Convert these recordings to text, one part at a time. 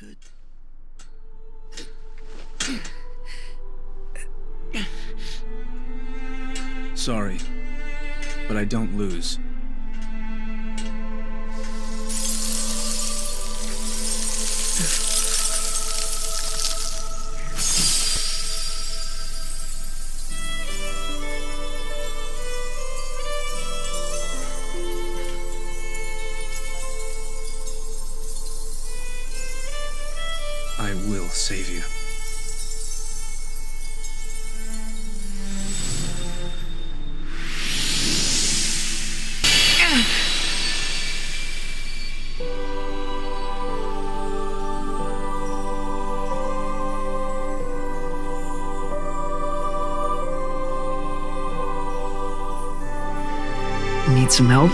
could. Sorry, but I don't lose. I will save you. Need some help?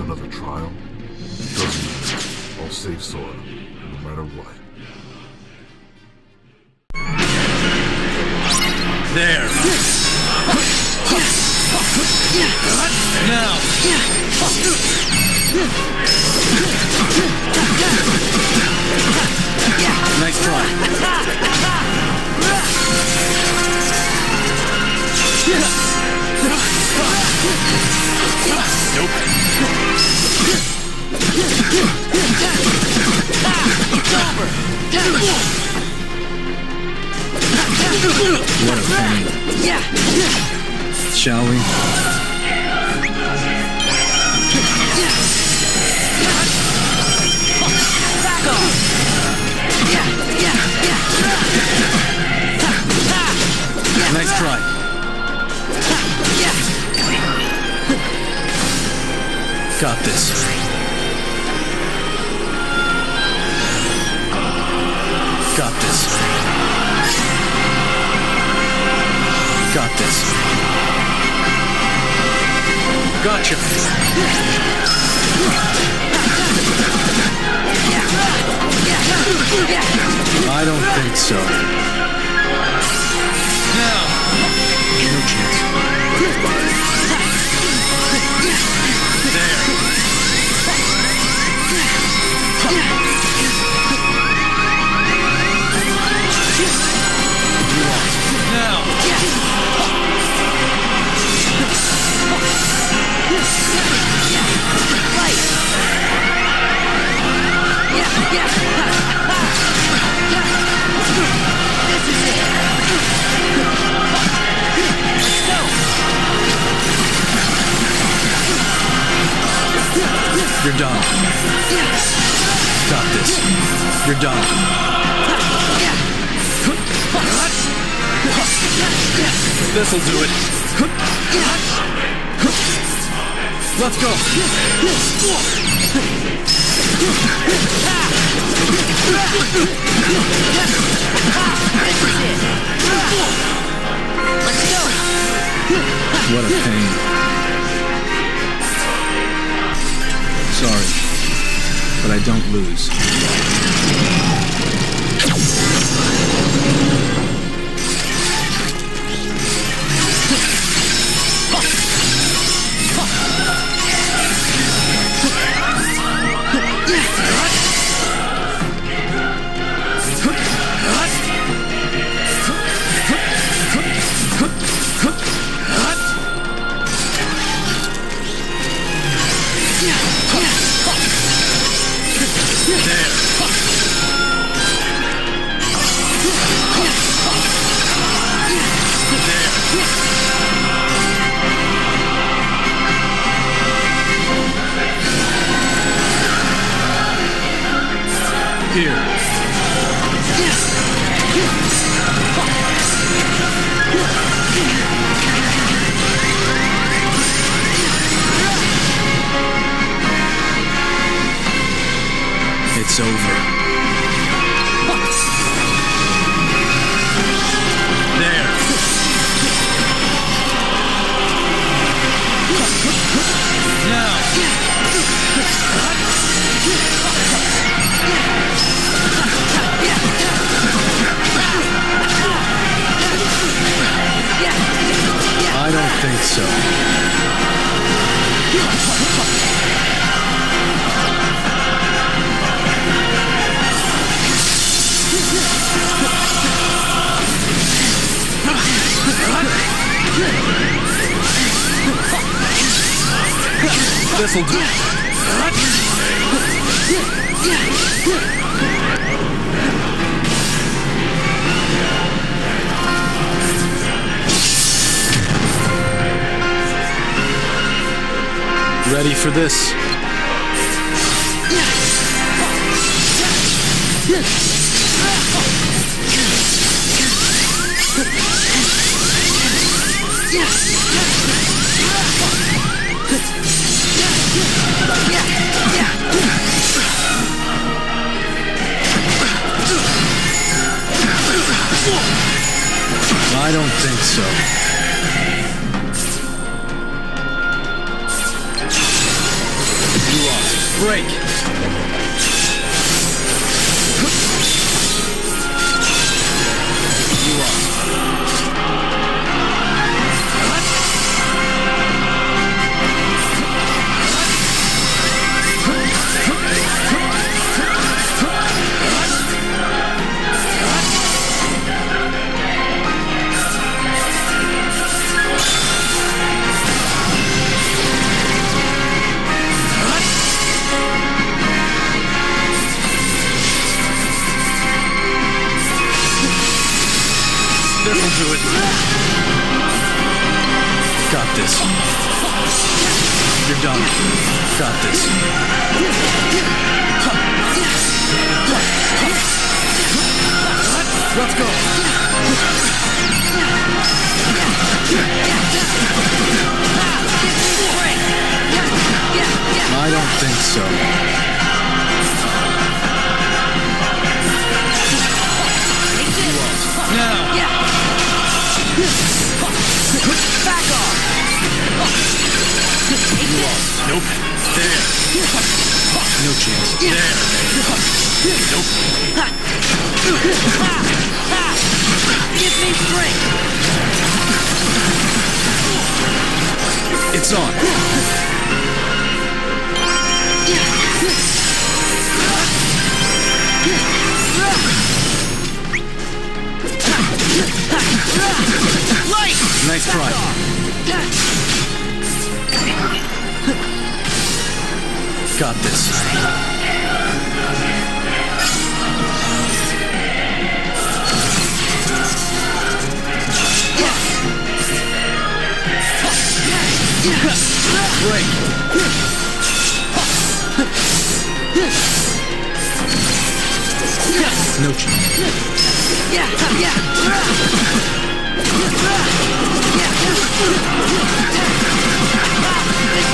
Another trial? It doesn't matter. I'll save Sora, no matter what. There! Now! Nice try. Nope. What a find. Shall we? Back off. Nice try. Got this. Got this. Got this. Gotcha. I don't think so. No chance. You're done. Got this. You're done. This'll do it. Let's go. What a pain. Sorry, but I don't lose. Here. It's is over. What? There. Now. I don't think so. This'll do. Ready for this? I don't think so. You are break. You are. Got this. You're done. Got this. Let's go. I don't think so. Nope. There. No chance. There. Nope. Give me strength. It's on. Light. Nice try. Got this. Break. No chance.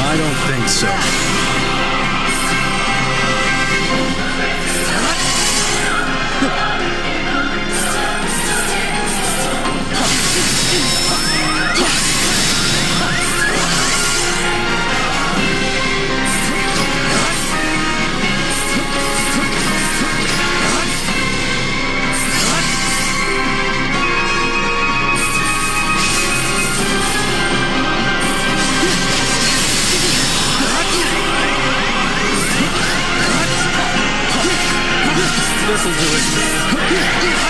I don't think so. This'll do it.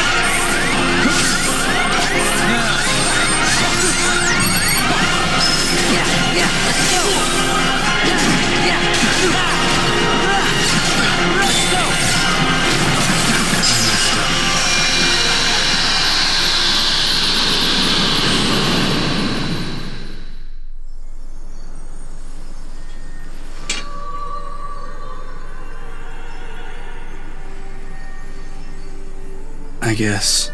I guess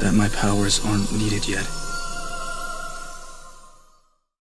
that my powers aren't needed yet.